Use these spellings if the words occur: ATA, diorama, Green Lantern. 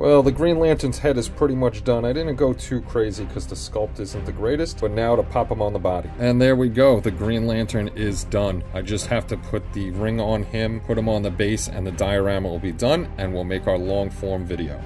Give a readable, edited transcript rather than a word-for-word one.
Well, the Green Lantern's head is pretty much done. I didn't go too crazy because the sculpt isn't the greatest, but now to pop him on the body. And there we go. The Green Lantern is done. I just have to put the ring on him, put him on the base, and the diorama will be done, and we'll make our long form video.